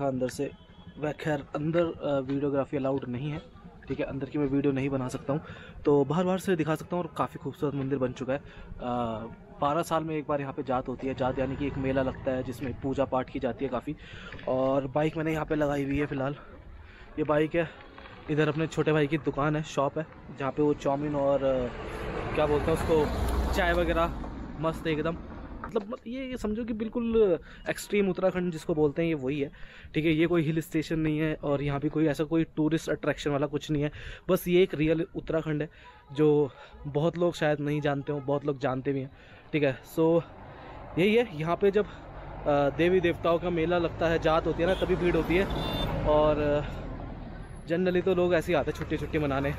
देखा अंदर से। वह खैर अंदर वीडियोग्राफी अलाउड नहीं है, ठीक है, अंदर की मैं वीडियो नहीं बना सकता हूँ, तो बाहर बाहर से दिखा सकता हूँ। और काफ़ी खूबसूरत मंदिर बन चुका है। 12 साल में एक बार यहाँ पे जात होती है। जात यानी कि एक मेला लगता है जिसमें पूजा पाठ की जाती है काफ़ी। और बाइक मैंने यहाँ पे लगाई हुई है फ़िलहाल, ये बाइक है। इधर अपने छोटे भाई की दुकान है, शॉप है, जहाँ पे वो चाउमीन और क्या बोलते हैं उसको, चाय वगैरह मस्त एकदम। मतलब ये समझो कि बिल्कुल एक्सट्रीम उत्तराखंड जिसको बोलते हैं ये वही है, ठीक है। ये कोई हिल स्टेशन नहीं है और यहाँ भी कोई ऐसा कोई टूरिस्ट अट्रैक्शन वाला कुछ नहीं है। बस ये एक रियल उत्तराखंड है जो बहुत लोग शायद नहीं जानते हो, बहुत लोग जानते भी हैं, ठीक है। सो यही है, यहाँ पे जब देवी देवताओं का मेला लगता है, जात होती है ना, तभी भीड़ होती है। और जनरली तो लोग ऐसे ही आते हैं छुट्टी छुट्टी मनाने।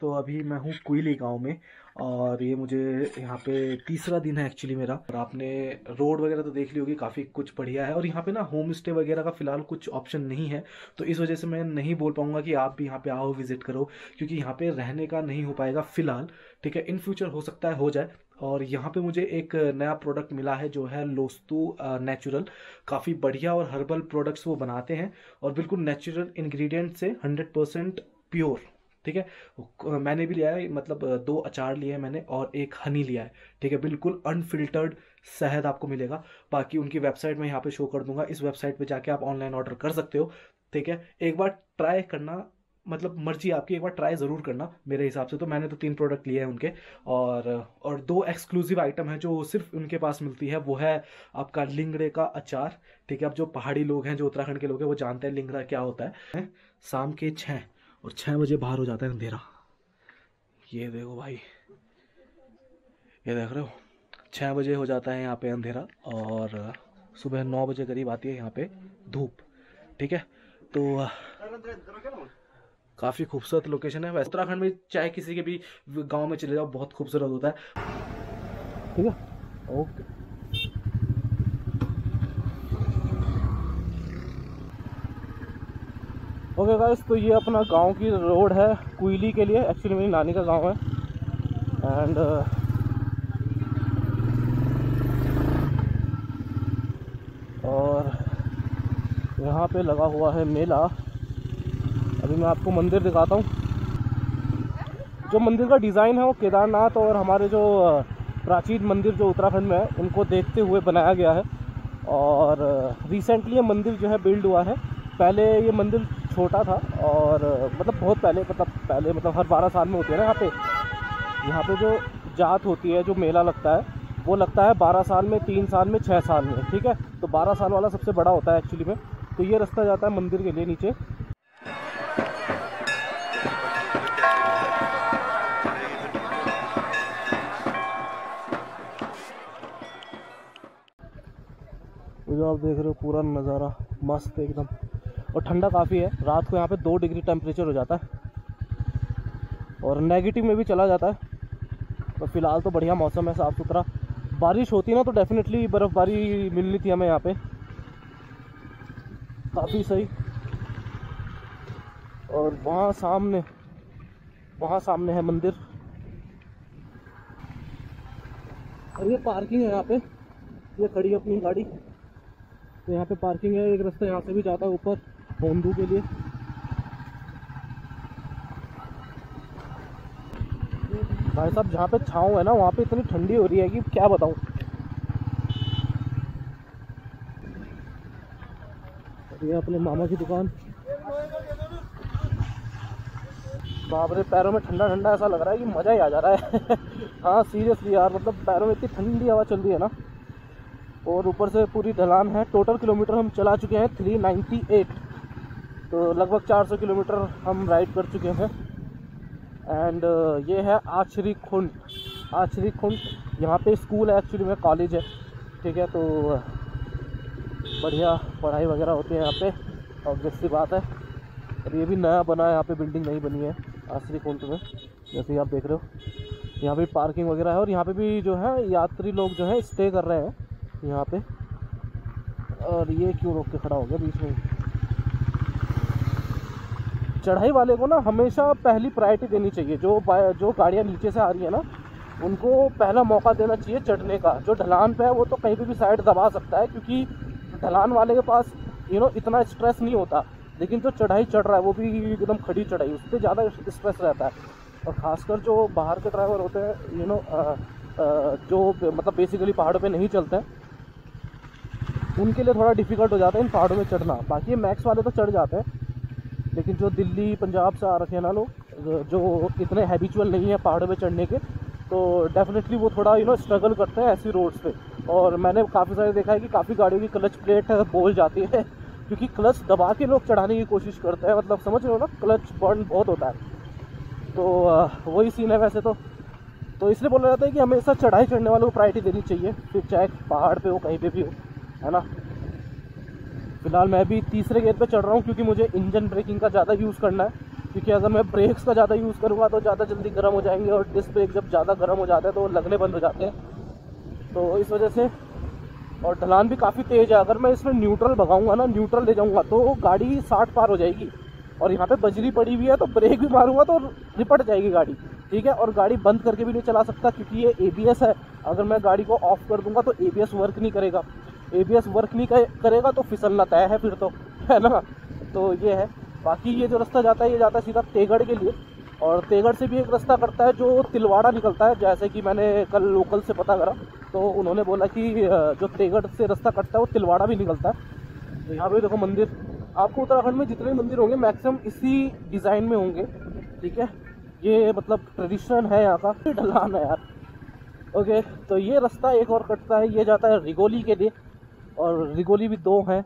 तो अभी मैं हूँ क्विली गांव में और ये मुझे यहाँ पे तीसरा दिन है एक्चुअली मेरा। और आपने रोड वगैरह तो देख ली होगी, काफ़ी कुछ बढ़िया है। और यहाँ पे ना होम स्टे वगैरह का फ़िलहाल कुछ ऑप्शन नहीं है, तो इस वजह से मैं नहीं बोल पाऊँगा कि आप भी यहाँ पे आओ विज़िट करो, क्योंकि यहाँ पे रहने का नहीं हो पाएगा फ़िलहाल, ठीक है। इन फ्यूचर हो सकता है हो जाए। और यहाँ पे मुझे एक नया प्रोडक्ट मिला है जो है लोस्तू नेचुरल। काफ़ी बढ़िया और हर्बल प्रोडक्ट्स वो बनाते हैं और बिल्कुल नेचुरल इन्ग्रीडियंट से 100% प्योर, ठीक है। मैंने भी लिया है, मतलब 2 अचार लिए हैं मैंने और एक हनी लिया है, ठीक है। बिल्कुल अनफिल्टर्ड शहद आपको मिलेगा। बाकी उनकी वेबसाइट में यहाँ पे शो कर दूंगा, इस वेबसाइट पे जाके आप ऑनलाइन ऑर्डर कर सकते हो, ठीक है। एक बार ट्राई करना, मतलब मर्जी आपकी, एक बार ट्राई ज़रूर करना। मेरे हिसाब से तो मैंने तो 3 प्रोडक्ट लिए हैं उनके। और 2 एक्सक्लूसिव आइटम हैं जो सिर्फ उनके पास मिलती है, वो है आपका लिंगड़े का अचार, ठीक है। अब जो पहाड़ी लोग हैं, जो उत्तराखंड के लोग हैं, वो जानते हैं लिंगड़ा क्या होता है। शाम के 6 बजे बाहर हो जाता है अंधेरा। ये देखो भाई, ये देख रहे हो, 6 बजे हो जाता है यहाँ पे अंधेरा और सुबह 9 बजे करीब आती है यहाँ पे धूप, ठीक है। तो काफ़ी खूबसूरत लोकेशन है। वैसे उत्तराखंड में चाहे किसी के भी गांव में चले जाओ, बहुत खूबसूरत होता है, ठीक है। ओके, ओके गाइस, तो ये अपना गांव की रोड है क्विली के लिए। एक्चुअली मेरी नानी का गांव है। एंड और यहाँ पे लगा हुआ है मेला। अभी मैं आपको मंदिर दिखाता हूँ। जो मंदिर का डिज़ाइन है वो केदारनाथ और हमारे जो प्राचीन मंदिर जो उत्तराखंड में है उनको देखते हुए बनाया गया है। और रिसेंटली ये मंदिर जो है बिल्ड हुआ है। पहले ये मंदिर छोटा था और मतलब बहुत पहले मतलब हर 12 साल में होती है ना यहाँ पे जो जात होती है, जो मेला लगता है वो लगता है 12 साल में, 3 साल में, 6 साल में, ठीक है। तो 12 साल वाला सबसे बड़ा होता है एक्चुअली में। तो ये रास्ता जाता है मंदिर के लिए नीचे। जो आप देख रहे हो पूरा नज़ारा मस्त एकदम। और ठंडा काफ़ी है, रात को यहाँ पे 2 डिग्री टेम्परेचर हो जाता है और नेगेटिव में भी चला जाता है। तो फिलहाल तो बढ़िया मौसम है, साफ़ सुथरा। बारिश होती ना तो डेफिनेटली बर्फ़बारी मिलनी थी हमें यहाँ पे, काफ़ी सही। और वहाँ सामने है मंदिर। और ये पार्किंग है यहाँ पे, ये खड़ी है अपनी गाड़ी, तो यहाँ पे पार्किंग है। एक रास्ता यहाँ से भी जाता है ऊपर बोंदू के लिए। भाई साहब, जहाँ पे छाँव है ना वहाँ पे इतनी ठंडी हो रही है कि क्या बताऊँ। ये अपने मामा की दुकान। बाप रे, पैरों में ठंडा ठंडा ऐसा लग रहा है कि मज़ा ही आ जा रहा है। हाँ सीरियसली यार, मतलब पैरों में इतनी ठंडी हवा चल रही है ना। और ऊपर से पूरी ढलान है। टोटल किलोमीटर हम चला चुके हैं 398, तो लगभग 400 किलोमीटर हम राइड कर चुके हैं। एंड ये है आचरी खुंड। आचरी खुंड यहाँ पे स्कूल है एक्चुअली में, कॉलेज है, ठीक है। तो बढ़िया पढ़ाई वगैरह होती है यहाँ पे, ऑब्वियस सी बात है। और ये भी नया बना है यहाँ पे, बिल्डिंग नहीं बनी है आचरी खुंड में, जैसे आप देख रहे हो। यहाँ पे पार्किंग वगैरह है और यहाँ पर भी जो है यात्री लोग जो है स्टे कर रहे हैं यहाँ पे। और ये क्यों रोक के खड़ा हो गया बीच में? चढ़ाई वाले को ना हमेशा पहली प्रायोरिटी देनी चाहिए। जो गाड़ियाँ नीचे से आ रही है ना उनको पहला मौका देना चाहिए चढ़ने का। जो ढलान पे है वो तो कहीं पे भी साइड दबा सकता है, क्योंकि ढलान वाले के पास यू नो इतना स्ट्रेस नहीं होता, लेकिन जो चढ़ाई चढ़ रहा है वो भी एकदम खड़ी चढ़ाई, उस पर ज़्यादा स्ट्रेस रहता है। और ख़ासकर जो बाहर के ड्राइवर होते हैं यू नो जो मतलब बेसिकली पहाड़ों पे नहीं चलते हैं, उनके लिए थोड़ा डिफ़िकल्ट हो जाता है इन पहाड़ों में चढ़ना। बाकी मैक्स वाले तो चढ़ जाते हैं, लेकिन जो दिल्ली पंजाब से आ रखे हैं ना लोग, जो इतने हैबिचुअल नहीं है पहाड़ों में चढ़ने के, तो डेफिनेटली वो थोड़ा यू नो स्ट्रगल करते हैं ऐसी रोड्स पे। और मैंने काफ़ी सारे देखा है कि काफ़ी गाड़ियों की क्लच प्लेट बोल जाती है, क्योंकि क्लच दबा के लोग चढ़ाने की कोशिश करते हैं, मतलब समझ रहे हो ना, क्लच बर्न बहुत होता है। तो वही सीन है वैसे तो इसलिए बोला जाता है कि हमेशा चढ़ाई चढ़ने वालों को प्रायोरिटी देनी चाहिए, फिर चाहे पहाड़ पे हो कहीं पे भी हो, है ना। फिलहाल मैं भी तीसरे गेयर पे चढ़ रहा हूँ, क्योंकि मुझे इंजन ब्रेकिंग का ज़्यादा यूज़ करना है, क्योंकि अगर मैं ब्रेक्स का ज़्यादा यूज़ करूँगा तो ज़्यादा जल्दी गर्म हो जाएंगे, और डिस्क ब्रेक जब ज़्यादा गर्म हो जाता है तो लगने बंद हो जाते हैं, तो इस वजह से। और ढलान भी काफ़ी तेज़ है, अगर मैं इसमें न्यूट्रल भगाऊंगा ना, न्यूट्रल ले जाऊँगा तो गाड़ी 60 पार हो जाएगी, और यहाँ पे बजरी पड़ी हुई है तो ब्रेक भी मारूंगा तो रिपट जाएगी गाड़ी, ठीक है। और गाड़ी बंद करके भी नहीं चला सकता, क्योंकि ये ABS है, अगर मैं गाड़ी को ऑफ कर दूँगा तो ABS वर्क नहीं करेगा, ABS वर्क नहीं करेगा तो फिसलना तय है फिर तो, है ना। तो ये है। बाकी ये जो रास्ता जाता है ये जाता है सीधा तेगड़ के लिए, और तेगड़ से भी एक रास्ता करता है जो तिलवाड़ा निकलता है। जैसे कि मैंने कल लोकल से पता करा तो उन्होंने बोला कि जो तेगड़ से रास्ता कटता है वो तिलवाड़ा भी निकलता है। तो यहाँ पे देखो मंदिर, आपको उत्तराखंड में जितने मंदिर होंगे मैक्सिमम इसी डिज़ाइन में होंगे, ठीक है। ये मतलब ट्रेडिशन है यहाँ का, ढलान है यार। ओके, तो ये रास्ता एक और कटता है, ये जाता है रिगोली के लिए, और रिगोली भी दो हैं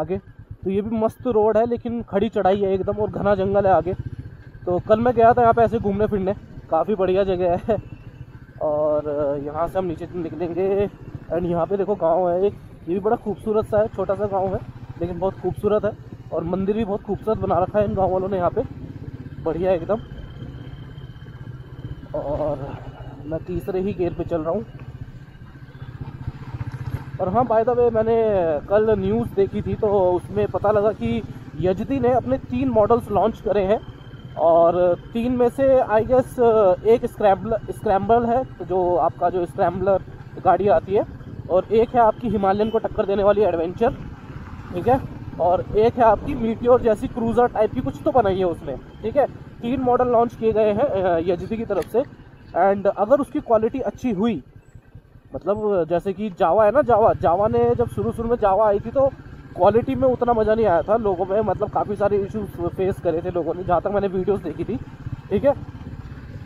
आगे, तो ये भी मस्त रोड है, लेकिन खड़ी चढ़ाई है एकदम, और घना जंगल है आगे। तो कल मैं गया था यहाँ पे ऐसे घूमने फिरने, काफ़ी बढ़िया जगह है। और यहाँ से हम नीचे निकलेंगे, एंड यहाँ पे देखो गांव है एक, ये भी बड़ा खूबसूरत सा है, छोटा सा गांव है लेकिन बहुत खूबसूरत है, और मंदिर भी बहुत खूबसूरत बना रखा है इन गाँव वालों ने यहाँ पर, बढ़िया एकदम। और मैं तीसरे ही गेयर पर चल रहा हूँ। और हाँ, बाय द वे, मैंने कल न्यूज़ देखी थी तो उसमें पता लगा कि यजदी ने अपने 3 मॉडल्स लॉन्च करे हैं, और 3 में से आई गेस एक स्क्रैम्बल है, जो आपका जो स्क्रैम्बलर गाड़ी आती है, और एक है आपकी हिमालयन को टक्कर देने वाली एडवेंचर, ठीक है, और एक है आपकी मीटियोर जैसी क्रूज़र टाइप की कुछ तो बनाई है उसने, ठीक है। 3 मॉडल लॉन्च किए गए हैं यजदी की तरफ से, एंड अगर उसकी क्वालिटी अच्छी हुई, मतलब जैसे कि जावा है ना, जावा ने जब शुरू में जावा आई थी तो क्वालिटी में उतना मज़ा नहीं आया था लोगों में, मतलब काफ़ी सारे इश्यूज फेस करे थे लोगों ने, जहाँ तक मैंने वीडियोस देखी थी, ठीक है।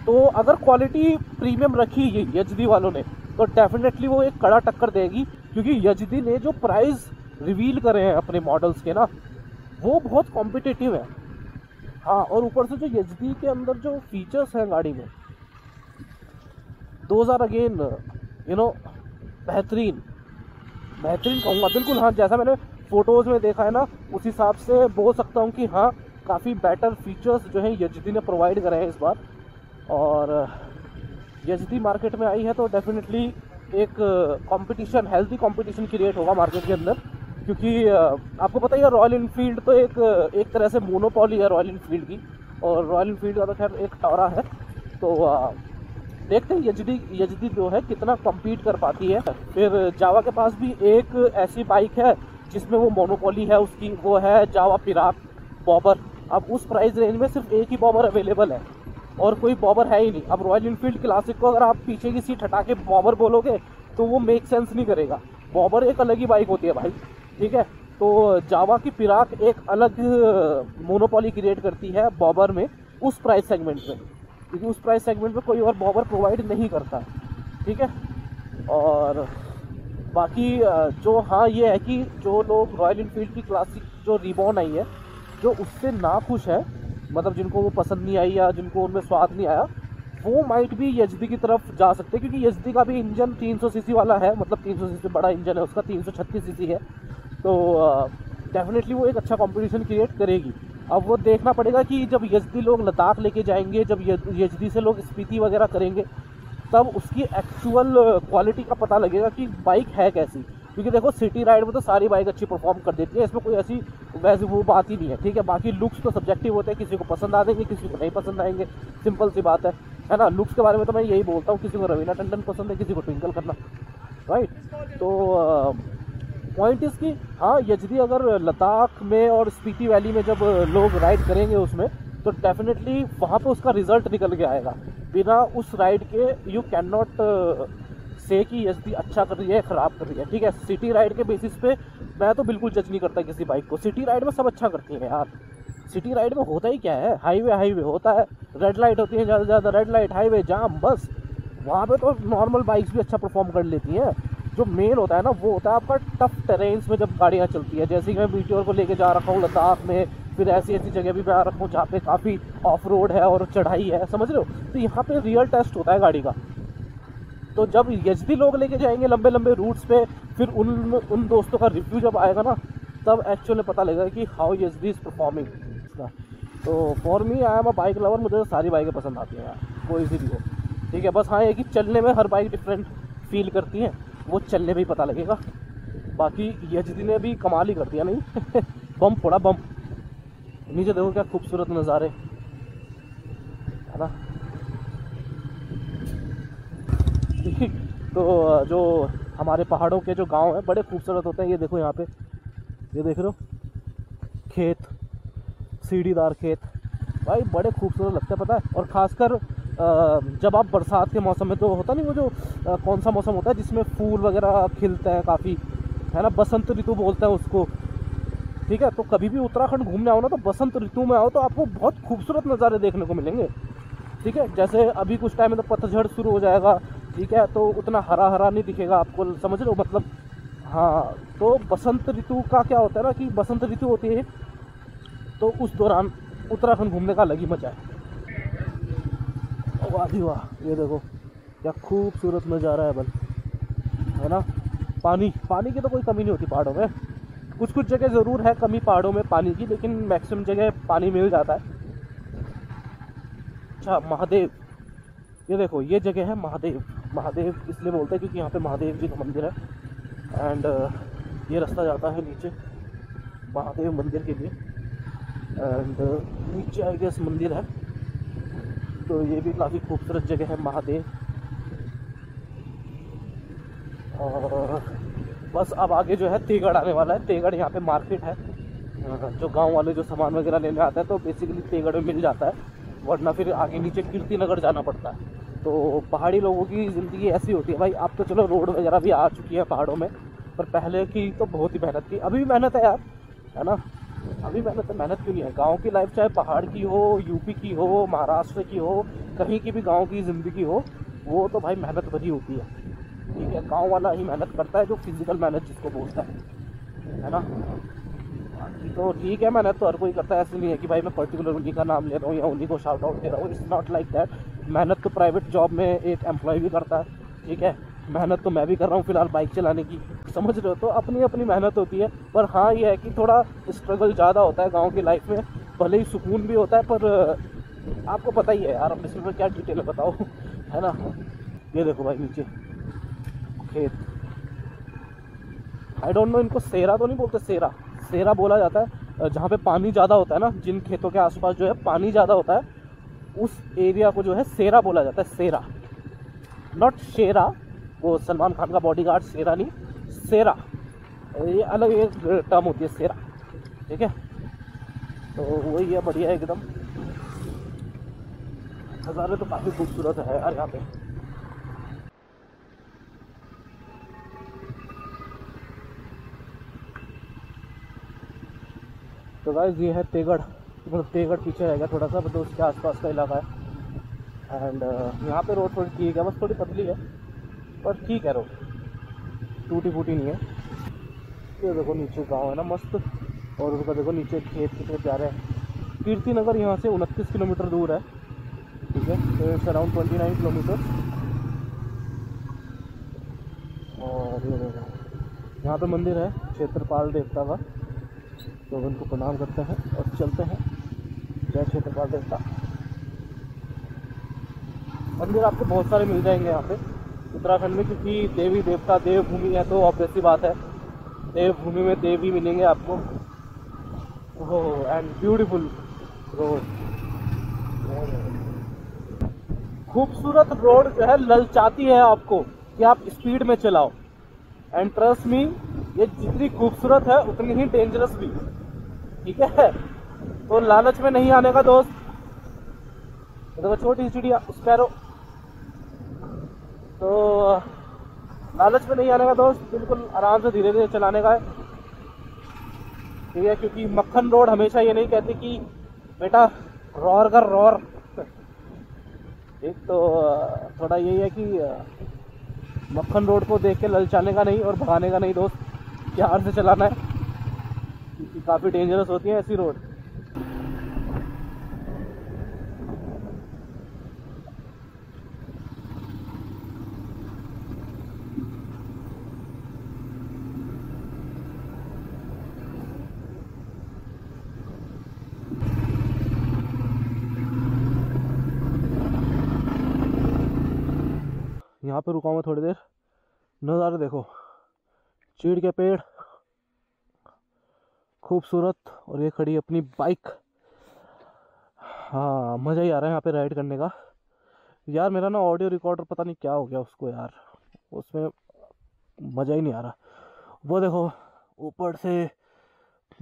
तो अगर क्वालिटी प्रीमियम रखी यजदी वालों ने तो डेफिनेटली वो एक कड़ा टक्कर देगी, क्योंकि यजदी ने जो प्राइस रिवील करे हैं अपने मॉडल्स के ना, वो बहुत कॉम्पिटिटिव है। हाँ, और ऊपर से जो यजदी के अंदर जो फीचर्स हैं गाड़ी में, those are again you know बेहतरीन कहूँगा, बिल्कुल। हाँ, जैसा मैंने फ़ोटोज़ में देखा है ना, उस हिसाब से बोल सकता हूँ कि हाँ, काफ़ी बेटर फीचर्स जो है यजदी ने प्रोवाइड करे हैं इस बार। और यजदी मार्केट में आई है तो डेफिनेटली एक कंपटीशन, हेल्दी कंपटीशन क्रिएट होगा मार्केट के अंदर, क्योंकि आपको पता ही है रॉयल इनफील्ड तो एक तरह से मोनोपोली है रॉयल इनफील्ड की, और रॉयल इनफील्ड का तो खैर एक टॉरा है। तो देखते हैं यजदी जो है कितना कम्पीट कर पाती है। फिर जावा के पास भी एक ऐसी बाइक है जिसमें वो मोनोपोली है उसकी, वो है जावा पेराक बॉबर। अब उस प्राइस रेंज में सिर्फ एक ही बॉबर अवेलेबल है और कोई बॉबर है ही नहीं। अब रॉयल इनफील्ड क्लासिक को अगर आप पीछे की सीट हटा के बॉबर बोलोगे तो वो मेक सेंस नहीं करेगा, बॉबर एक अलग ही बाइक होती है भाई, ठीक है। तो जावा की पेराक एक अलग मोनोपोली क्रिएट करती है बॉबर में, उस प्राइस सेगमेंट में, क्योंकि उस प्राइस सेगमेंट में कोई और बॉबर प्रोवाइड नहीं करता, ठीक है। और बाकी जो हाँ ये है कि जो लोग रॉयल इनफील्ड की क्लासिक जो रिबॉर्न आई है, जो उससे नाखुश है, मतलब जिनको वो पसंद नहीं आई या जिनको उनमें स्वाद नहीं आया, वो माइट भी यजदी की तरफ जा सकते, क्योंकि यजदी का भी इंजन 300cc वाला है, मतलब 300cc से बड़ा इंजन है उसका, 336cc है। तो डेफिनेटली वो एक अच्छा कॉम्पिटिशन क्रिएट करेगी। अब वो देखना पड़ेगा कि जब यजदी लोग लद्दाख लेके जाएंगे, जब यजदी से लोग स्पीति वगैरह करेंगे, तब उसकी एक्चुअल क्वालिटी का पता लगेगा कि बाइक है कैसी, क्योंकि देखो सिटी राइड में तो सारी बाइक अच्छी परफॉर्म कर देती है, इसमें कोई ऐसी वैसे वो बात ही नहीं है, ठीक है। बाकी लुक्स तो सब्जेक्टिव होते हैं, किसी को पसंद आ जाएंगे किसी को नहीं पसंद आएंगे, सिंपल सी बात है ना। लुक्स के बारे में तो मैं यही बोलता हूँ, किसी को रवीना टंडन पसंद है, किसी को ट्विंकल खन्ना, राइट। तो पॉइंट इसकी हाँ यजदी अगर लद्दाख में और स्पीति वैली में जब लोग राइड करेंगे उसमें तो डेफिनेटली वहाँ पे उसका रिजल्ट निकल के आएगा। बिना उस राइड के यू कैन नॉट से कि यजदी अच्छा कर रही है ख़राब कर रही है। ठीक है, सिटी राइड के बेसिस पे मैं तो बिल्कुल जज नहीं करता किसी बाइक को। सिटी राइड में सब अच्छा करती है यार, सिटी राइड में होता ही क्या है, हाईवे हाईवे होता है, रेड लाइट होती है ज़्यादा से ज़्यादा, रेड लाइट हाईवे जाम बस। वहाँ पे तो नॉर्मल बाइक्स भी अच्छा परफॉर्म कर लेती हैं। जो मेन होता है ना वो होता है आपका टफ टेरेन्स में जब गाड़ियाँ चलती है, जैसे कि मैं मीटियोर को लेके जा रखा हूँ लद्दाख में, फिर ऐसी ऐसी जगह भी मैं आ रखा हूँ जहाँ पे काफ़ी ऑफ रोड है और चढ़ाई है, समझ रहे हो। तो यहाँ पे रियल टेस्ट होता है गाड़ी का। तो जब यजदी लोग लेके जाएंगे लंबे लंबे रूट्स पे, फिर उन दोस्तों का रिव्यू जब आएगा ना तब एक्चुअली पता लगेगा कि हाउ यजदी इज़ परफॉर्मिंग। तो for me I am a bike lover, मुझे सारी बाइकें पसंद आती हैं यार, कोई सी भी हो। ठीक है, बस हाँ ये कि चलने में हर बाइक डिफरेंट फील करती है, वो चलने में ही पता लगेगा। बाकी यजदी ने भी कमाल ही कर दिया नहीं बम फोड़ा बम। नीचे देखो क्या खूबसूरत नज़ारे है ना। तो जो हमारे पहाड़ों के जो गांव हैं बड़े खूबसूरत होते हैं। ये देखो यहाँ पे, ये देख रहे हो खेत, सीढ़ीदार खेत भाई बड़े खूबसूरत लगते हैं पता है। और ख़ासकर जब आप बरसात के मौसम में, तो होता नहीं वो जो कौन सा मौसम होता है जिसमें फूल वगैरह खिलते हैं काफ़ी, है ना, बसंत ऋतु बोलते हैं उसको। ठीक है, तो कभी भी उत्तराखंड घूमने आओ ना तो बसंत ऋतु में आओ तो आपको बहुत खूबसूरत नज़ारे देखने को मिलेंगे। ठीक है, जैसे अभी कुछ टाइम में तो पतझड़ शुरू हो जाएगा, ठीक है, तो उतना हरा हरा नहीं दिखेगा आपको, समझ लो मतलब। हाँ, तो बसंत ऋतु का क्या होता है ना कि बसंत ऋतु होती है तो उस दौरान उत्तराखंड घूमने का अलग ही मजा है। वाह वाह, ये देखो क्या खूबसूरत नज़ारा है बल, है ना। पानी पानी की तो कोई कमी नहीं होती पहाड़ों में, कुछ कुछ जगह ज़रूर है कमी पहाड़ों में पानी की, लेकिन मैक्सिमम जगह पानी मिल जाता है। अच्छा महादेव, ये देखो ये जगह है महादेव। महादेव इसलिए बोलते हैं क्योंकि यहाँ पे महादेव जी का मंदिर है एंड ये रास्ता जाता है नीचे महादेव मंदिर के लिए एंड नीचे आई गेस मंदिर है। तो ये भी काफ़ी खूबसूरत जगह है महादेव। और बस अब आगे जो है तेगढ़ आने वाला है। तेगढ़ यहाँ पे मार्केट है, जो गांव वाले जो सामान वगैरह लेने आते हैं तो बेसिकली तेगढ़ में मिल जाता है, वरना फिर आगे नीचे कीर्ति नगर जाना पड़ता है। तो पहाड़ी लोगों की ज़िंदगी ऐसी होती है भाई। अब तो चलो रोड वगैरह भी आ चुकी है पहाड़ों में, पर पहले की तो बहुत ही मेहनत थी। अभी भी मेहनत है यार, है ना, अभी मेहनत क्यों नहीं है। गाँव की लाइफ चाहे पहाड़ की हो, यूपी की हो, महाराष्ट्र की हो, कहीं की भी गाँव की ज़िंदगी हो, वो तो भाई मेहनत भरी होती है। ठीक है, गाँव वाला ही मेहनत करता है, जो फिजिकल मेहनत जिसको बोलता है ना। बाकी तो ठीक है, मेहनत तो हर कोई करता है, ऐसे नहीं है कि भाई मैं पर्टिकुलर उन्हीं का नाम ले रहा हूँ या उन्हीं को शाउट आउट दे रहा हूँ। It's not like that. मेहनत तो प्राइवेट जॉब में एक एम्प्लॉय भी करता है, ठीक है, मेहनत तो मैं भी कर रहा हूँ फिलहाल बाइक चलाने की, समझ रहे हो। तो अपनी अपनी मेहनत होती है, पर हाँ ये है कि थोड़ा स्ट्रगल ज़्यादा होता है गाँव की लाइफ में। भले ही सुकून भी होता है, पर आपको पता ही है यार, अब इसमें क्या डिटेल बताओ, है ना। ये देखो भाई नीचे खेत, आई डोंट नो इनको सेरा तो नहीं बोलते, सेरा सेरा बोला जाता है जहाँ पे पानी ज़्यादा होता है ना, जिन खेतों के आसपास जो है पानी ज़्यादा होता है उस एरिया को जो है सेरा बोला जाता है। सेरा, नॉट शेरा, वो सलमान खान का बॉडीगार्ड सेरा नहीं, सेरा, ये अलग एक टर्म होती है सेरा। ठीक है, तो वही है, बढ़िया है एकदम। नज़ारे तो काफ़ी खूबसूरत है यार यहाँ पे। तो गाइस ये है तेगढ़, मतलब तेगढ़ पीछे रहेगा थोड़ा सा, मतलब उसके आसपास का इलाका है एंड यहाँ पे रोड थोड़ी ठीक है, बस थोड़ी पतली है पर ठीक है, रोड टूटी फूटी नहीं है। ये देखो नीचे गांव है ना मस्त, और उसका देखो नीचे खेत कितने प्यारे हैं। कीर्ति नगर यहाँ से 29 किलोमीटर दूर है, ठीक है, तो इट्स अराउंड 29 किलोमीटर। और ये देखो यहाँ पे मंदिर है क्षेत्रपाल देवता का, तो उनको प्रणाम करते हैं और चलते हैं। जय क्षेत्रपाल देवता। मंदिर आपको बहुत सारे मिल जाएंगे यहाँ पे उत्तराखंड में, क्योंकि देवी देवता देवभूमि है तो ऑब्वियसली बात है देवभूमि में देवी मिलेंगे आपको। हो एंड ब्यूटीफुल रोड, खूबसूरत रोड जो है ललचाती है आपको कि आप स्पीड में चलाओ एंड ट्रस्ट मी ये जितनी खूबसूरत है उतनी ही डेंजरस भी, ठीक है। तो लालच में नहीं आने का दोस्त। देखो छोटी चिड़िया स्पैरो, तो लालच में नहीं आने का दोस्त, बिल्कुल आराम से धीरे धीरे चलाने का है, ठीक है। क्योंकि मक्खन रोड हमेशा ये नहीं कहती कि बेटा रोर कर रोर, एक तो थोड़ा यही है कि मक्खन रोड को देख के ललचाने का नहीं और भगाने का नहीं दोस्त, प्यार से चलाना है क्योंकि काफ़ी डेंजरस होती है ऐसी रोड। यहाँ पे रुका हुआ थोड़ी देर, नज़ारा देखो, चीड़ के पेड़ खूबसूरत, और ये खड़ी अपनी बाइक। हाँ मज़ा ही आ रहा है यहाँ पे राइड करने का। यार मेरा ना ऑडियो रिकॉर्डर पता नहीं क्या हो गया उसको यार, उसमें मज़ा ही नहीं आ रहा। वो देखो ऊपर से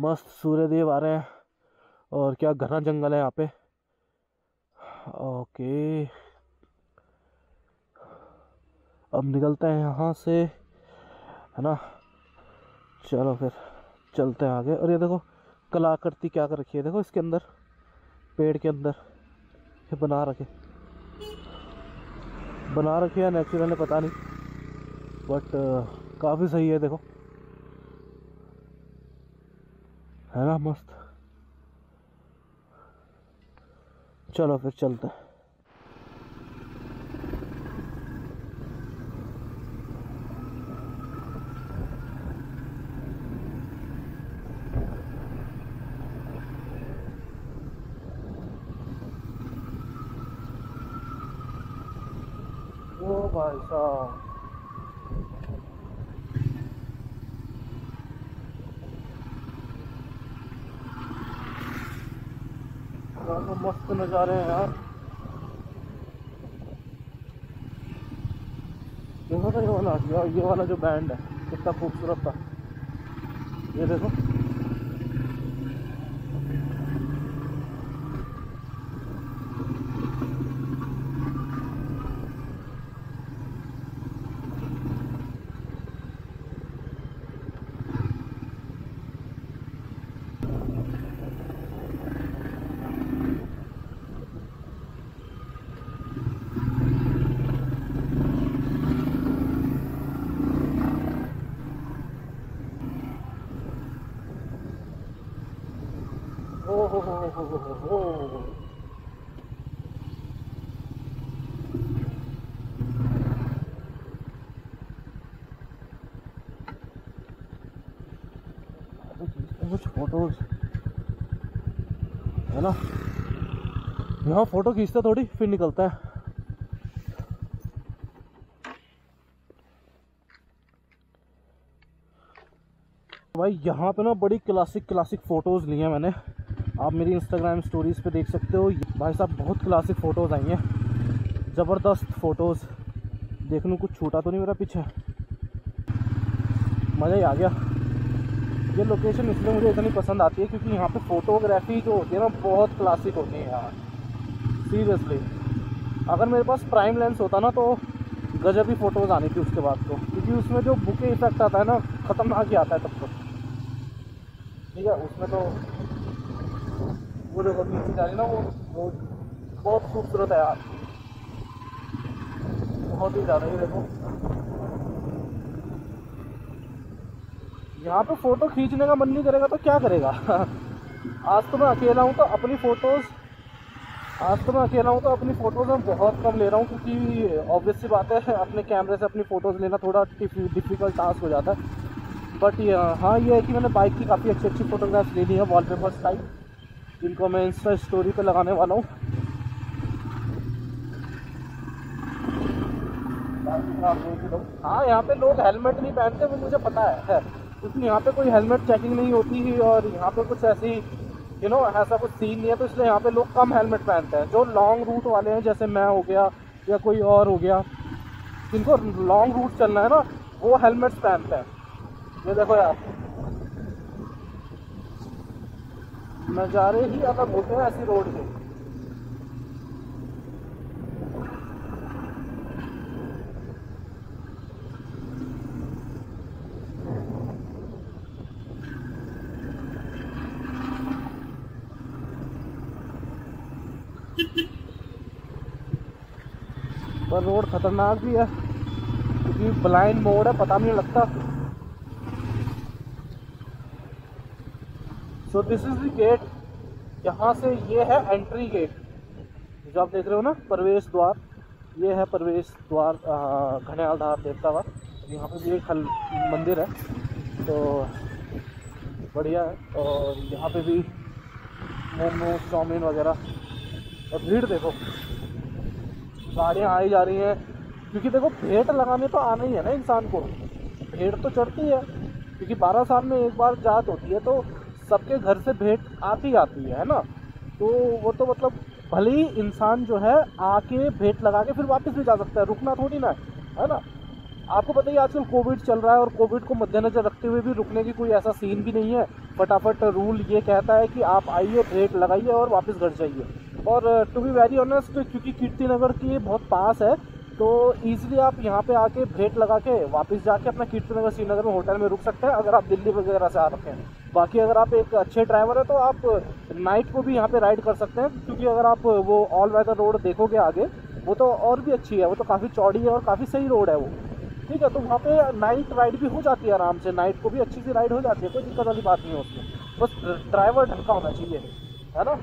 मस्त सूर्यदेव आ रहे हैं, और क्या घना जंगल है यहाँ पे। ओके अब निकलते हैं यहाँ से, है ना, चलो फिर चलते हैं आगे। और ये देखो कलाकृति क्या कर रखी है, देखो इसके अंदर पेड़ के अंदर ये बना रखे है नेचुरल है पता नहीं, बट काफ़ी सही है, देखो है ना मस्त। चलो फिर चलते हैं। भाई साहब मस्त नज़ारे हैं यार, देखो तो ये वाला जो बैंड है कितना खूबसूरत था, ये देखो फोटोज है ना। यहाँ फोटो खींचता थोड़ी फिर निकलता है। भाई यहाँ पे ना बड़ी क्लासिक फोटोज लिए हैं मैंने, आप मेरी इंस्टाग्राम स्टोरीज पे देख सकते हो। भाई साहब बहुत क्लासिक फोटोज आई हैं, जबरदस्त फोटोज। देखने कुछ छूटा तो नहीं मेरा पीछे, मज़ा ही आ गया। ये लोकेशन इसलिए मुझे इतनी पसंद आती है क्योंकि यहाँ पे फ़ोटोग्राफी जो होती है ना बहुत क्लासिक होती है यार, सीरियसली। अगर मेरे पास प्राइम लेंस होता ना तो गजब ही फ़ोटोज़ आनी थी उसके बाद तो, क्योंकि उसमें जो बुके इफेक्ट आता है ना ख़तरनाक ही आता है तब तक, ठीक है। उसमें तो वो जो नीचे जा रही ना वो बहुत खूबसूरत है यार, बहुत ही ज़्यादा। ही देखो यहाँ पे फ़ोटो खींचने का मन नहीं करेगा तो क्या करेगा। आज तो मैं अकेला हूँ तो अपनी फ़ोटोज़ मैं बहुत कम ले रहा हूँ, क्योंकि ऑब्वियसली बात है अपने कैमरे से अपनी फ़ोटोज़ लेना थोड़ा डिफ़िकल्ट टास्क हो जाता है। बट हाँ ये है कि मैंने बाइक की काफ़ी अच्छी अच्छी फ़ोटोग्राफ्स ले ली हैं, वॉलपेपर्स टाइप, जिनको मैं इंस्टा स्टोरी पर लगाने वाला हूँ। हाँ यहाँ पर लोग हेलमेट नहीं पहनते, वो मुझे पता है, क्योंकि यहाँ पे कोई हेलमेट चेकिंग नहीं होती है, और यहाँ पे कुछ ऐसी ऐसा कुछ सीन नहीं है, तो इसलिए यहाँ पे लोग कम हेलमेट पहनते हैं। जो लॉन्ग रूट वाले हैं जैसे मैं हो गया या कोई और हो गया, जिनको लॉन्ग रूट चलना है ना, वो हेलमेट्स पहनते हैं। ये देखो यार नज़ारे ही अलग होते हैं ऐसी रोड पे। पर रोड खतरनाक भी है क्योंकि ब्लाइंड मोड है, पता नहीं लगता। So this is the gate, यहाँ से ये है एंट्री गेट जो आप देख रहे हो ना, प्रवेश द्वार। ये है प्रवेश द्वार घनेलधार देवतावा। यहाँ पर भी एक मंदिर है तो बढ़िया है, और यहाँ पे भी मोमो चाउमीन वगैरह। और भीड़ देखो, गाड़ियाँ आई जा रही हैं क्योंकि देखो भेंट लगाने तो आना ही है ना इंसान को, भेंट तो चढ़ती है क्योंकि 12 साल में एक बार जात होती है तो सबके घर से भेंट आती आती है ना। तो वो तो मतलब भले ही इंसान जो है आके भेंट लगा के फिर वापस भी जा सकता है, रुकना थोड़ी ना है ना। आपको पता ही आजकल कोविड चल रहा है और कोविड को मद्देनज़र रखते हुए भी रुकने की कोई ऐसा सीन भी नहीं है। फटाफट रूल ये कहता है कि आप आइए भेंट लगाइए और वापस घर जाइए। और टू बी वेरी ऑनेस्ट क्योंकि कीर्ति नगर के बहुत पास है तो ईजिली आप यहाँ पे आके भेंट लगा के वापस जाके अपना कीर्ति नगर श्रीनगर में होटल में रुक सकते हैं अगर आप दिल्ली वगैरह से आ रखे हैं। बाकी अगर आप एक अच्छे ड्राइवर हैं तो आप नाइट को भी यहाँ पे राइड कर सकते हैं क्योंकि अगर आप वो ऑल वेदर रोड देखोगे आगे वो तो और भी अच्छी है, वो तो काफ़ी चौड़ी है और काफ़ी सही रोड है वो, ठीक है। तो वहाँ पर नाइट राइड भी हो जाती है आराम से, नाइट को भी अच्छी सी राइड हो जाती है, कोई दिक्कत वाली बात नहीं होती। बस ड्राइवर ढंका होना चाहिए, है ना।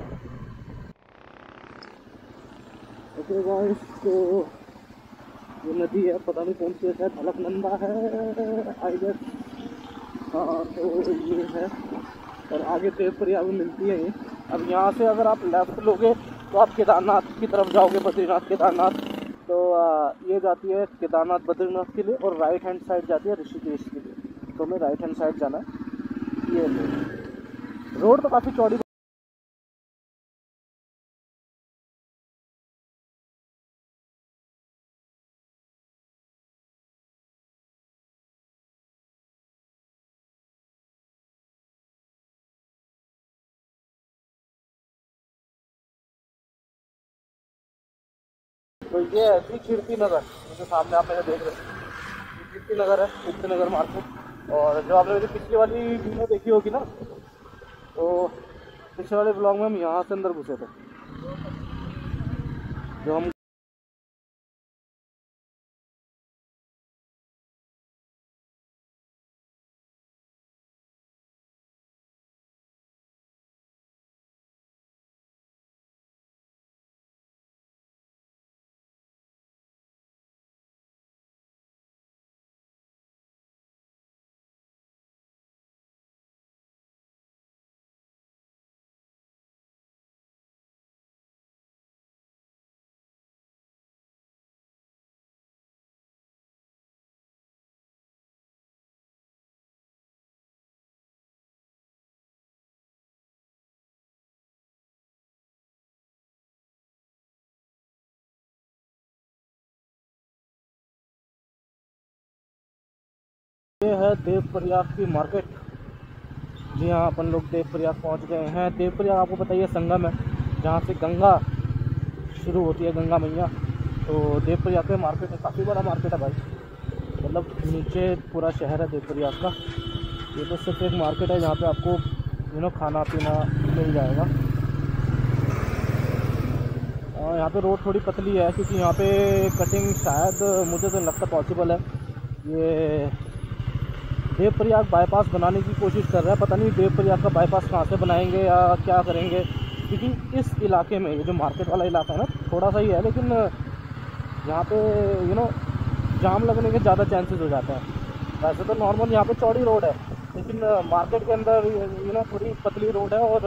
ओके गाइस, तो ये नदी है, पता नहीं कौन सी है, शायद अलकनंदा है आई गेस। हाँ तो ये है, और आगे देवप्रयाग मिलती है ये। अब यहाँ से अगर आप लेफ्ट लोगे तो आप केदारनाथ की तरफ जाओगे, बद्रीनाथ केदारनाथ। तो ये जाती है केदारनाथ बद्रीनाथ के लिए और राइट हैंड साइड जाती है ऋषिकेश के लिए। तो हमें राइट हैंड साइड जाना है। ये रोड तो काफ़ी चौड़ी तो ये है कीर्ति नगर, जिसके सामने आप मेरे देख रहे हैं कीर्ति नगर है, कीर्ति नगर मार्केट। और जो आपने मेरी पिछली वाली वीडियो देखी होगी ना तो पिछले वाले ब्लॉग में हम यहाँ से अंदर घुसे थे, जो हम ये है देवप्रयाग की मार्केट। जी हाँ, अपन लोग देवप्रयाग पहुँच गए हैं। देवप्रयाग आपको बताइए संगम है जहाँ से गंगा शुरू होती है, गंगा मैया। तो देवप्रयाग के मार्केट है, काफ़ी बड़ा मार्केट है भाई, मतलब नीचे पूरा शहर है देवप्रयाग का। ये तो सिर्फ एक मार्केट है जहाँ पे आपको खाना पीना मिल जाएगा। और यहाँ पर रोड थोड़ी पतली है क्योंकि यहाँ पर कटिंग शायद मुझे तो लगता पॉसिबल है। ये देवप्रयाग बाईपास बनाने की कोशिश कर रहा है, पता नहीं देवप्रयाग का बाईपास कहाँ से बनाएंगे या क्या करेंगे क्योंकि इस इलाके में ये जो मार्केट वाला इलाका है ना थोड़ा सा ही है, लेकिन यहाँ पे जाम लगने के ज़्यादा चांसेस हो जाते हैं। वैसे तो नॉर्मल यहाँ पे चौड़ी रोड है लेकिन मार्केट के अंदर थोड़ी पतली रोड है और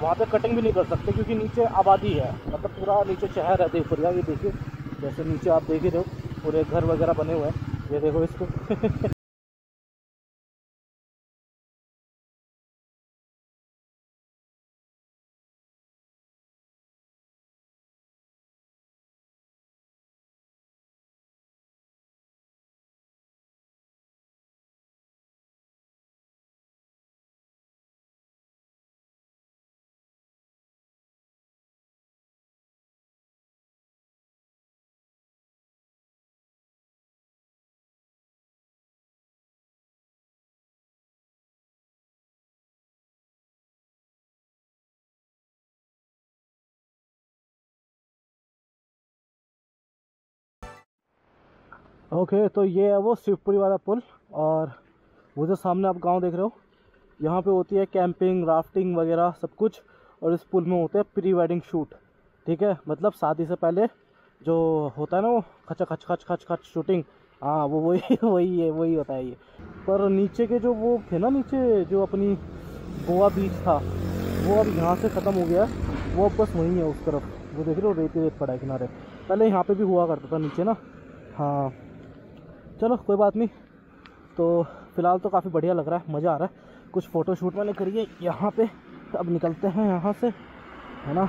वहाँ पर कटिंग भी नहीं कर सकते क्योंकि नीचे आबादी है, मतलब पूरा नीचे शहर है देवप्रयाग। ये देखिए जैसे नीचे आप देख ही रहे हो पूरे घर वगैरह बने हुए हैं, ये देखो इसको। ओके, तो ये है वो शिवपुरी वाला पुल। और वो जो सामने आप गांव देख रहे हो, यहाँ पे होती है कैंपिंग, राफ्टिंग वगैरह सब कुछ। और इस पुल में होते हैं प्री वेडिंग शूट, ठीक है, मतलब शादी से पहले जो होता है ना वो खचा खच खच खच खच शूटिंग, हाँ वो वही होता है ये। पर नीचे के जो वो थे ना, नीचे जो अपनी गोवा बीच था, वो अब यहाँ से ख़त्म हो गया, वो अब बस वहीं है उस तरफ, वो देख रहे हो रेत रेत पड़ा है किनारे। पहले यहाँ पे भी हुआ करता था नीचे ना, हाँ चलो कोई बात नहीं। तो फ़िलहाल तो काफ़ी बढ़िया लग रहा है, मज़ा आ रहा है। कुछ फ़ोटो शूट मैंने करी है यहाँ पे, तो अब निकलते हैं यहाँ से, है ना।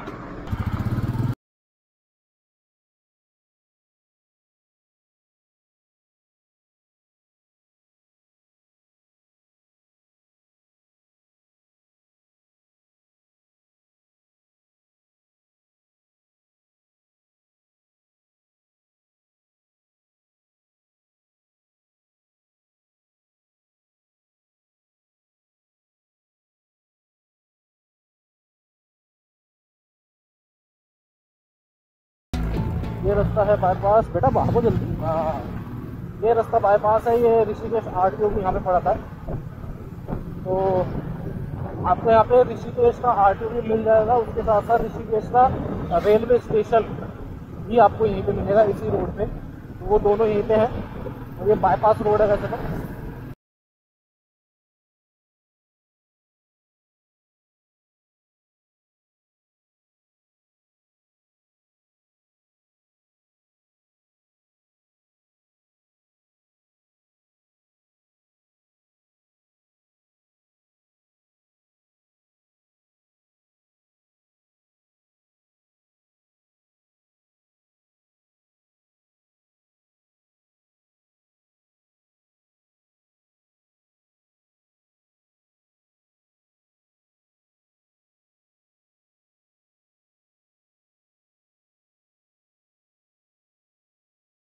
ये रास्ता है बाईपास, बेटा भागो जल्दी। ये रास्ता बाईपास है, ये ऋषिकेश आरटीओ भी यहाँ पे पड़ा था, तो आपको यहाँ पे ऋषिकेश का आरटीओ भी मिल जाएगा। उसके साथ साथ ऋषिकेश का रेलवे स्टेशन भी आपको यहीं पे मिलेगा, इसी रोड पे, तो वो दोनों यहीं पे हैं। और ये बाईपास रोड है वैसे तो।